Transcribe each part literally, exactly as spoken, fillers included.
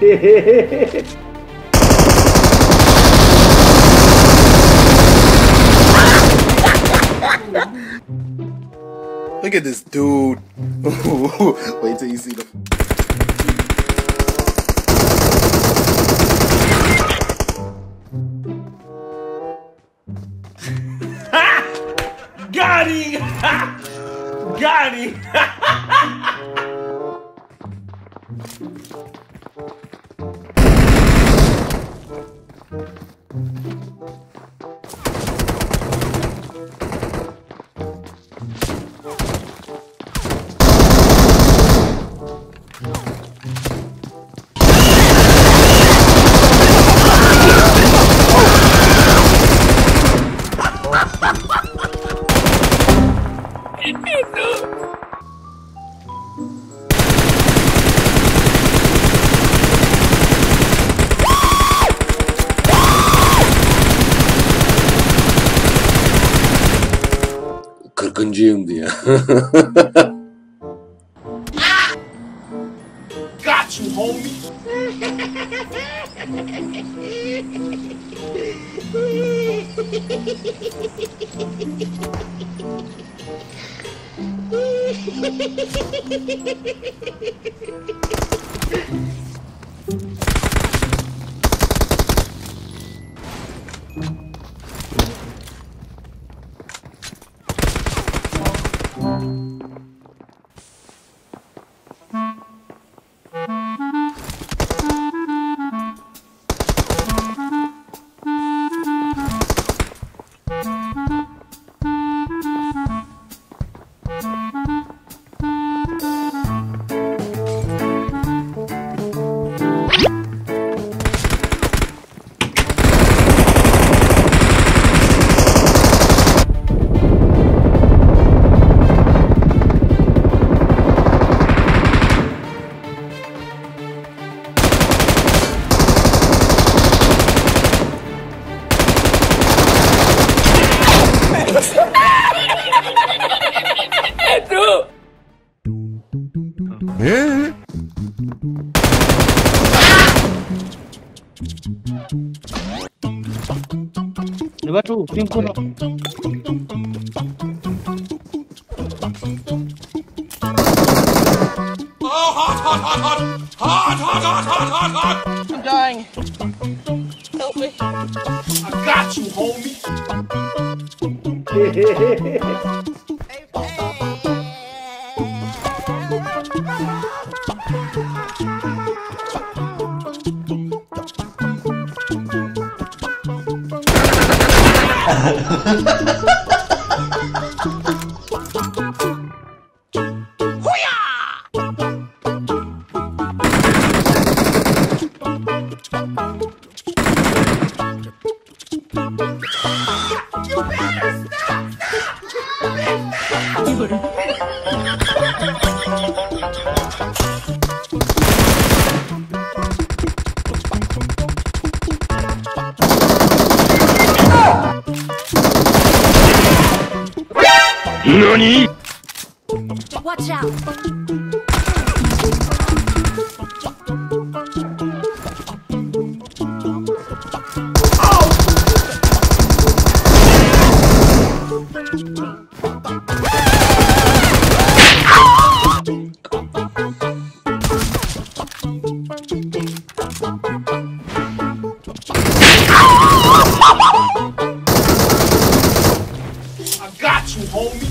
Look at this dude. Wait till you see the. Got him! Got him! Kırkıncıyım diye. Got you, homie. Levatou, tem coisa. Oh, hot, hot, hot, hot, hot, hot, hot, hot, hot. I'm dying. Help me. I got you, homie. NANI?! Watch out! I got you, homie!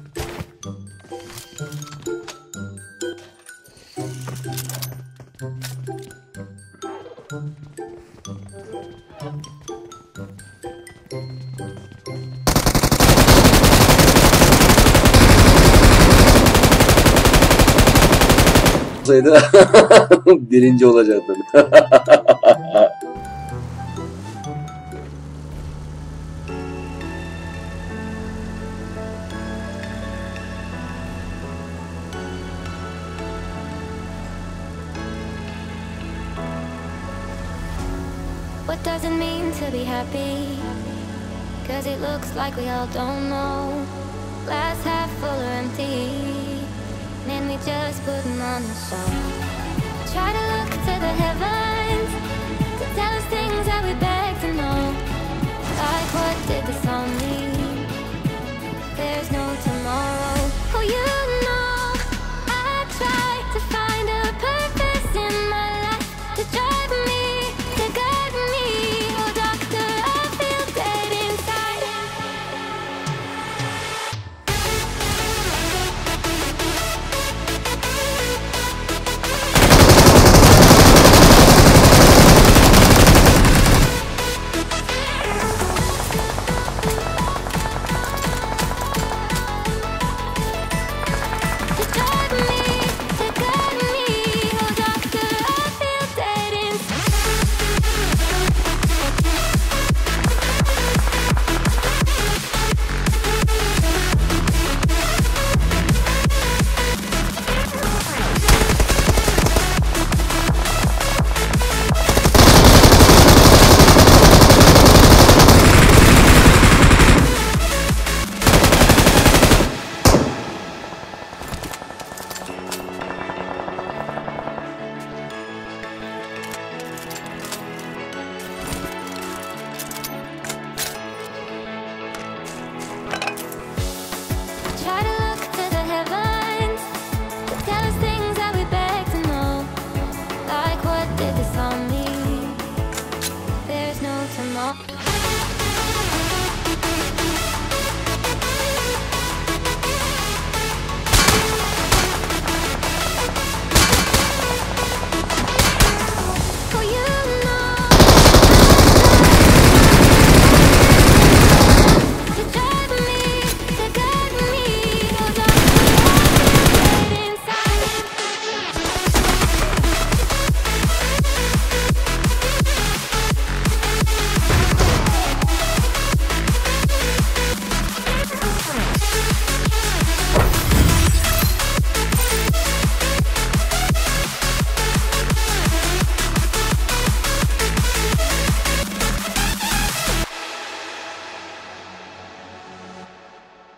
Olsaydı birinci olacaktım. What does it mean to be happy? Cause it looks like we all don't know. Glass half full or empty, and we just putting on a show. Try to look to the heavens to tell us things that we beg to know. Like, what did this all mean?